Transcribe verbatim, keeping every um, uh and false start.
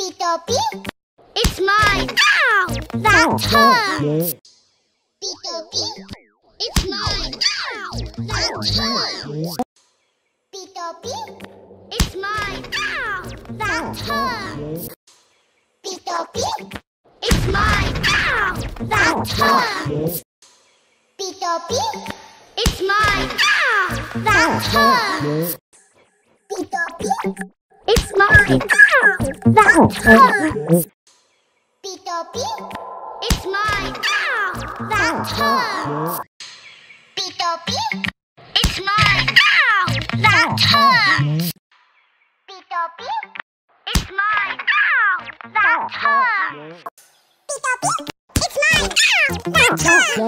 Beetle bee. It's mine. Ow! That hurts. Beetle bee. It's mine. Ow! That hurts. Beetle bee. It's mine. Ow! That hurts. Beetle bee. It's mine. Ow! That hurts. Beetle bee. It's mine. Ow! That hurts. Beetle bee. It's mine. Ow! That hurts. Beetle bee. It's mine. Ow! That hurts. Beetle bee. It's mine. Ow! That hurts. Beetle bee. It's mine. Ow! That hurts. Beetle bee. It's mine. Ow! That hurts.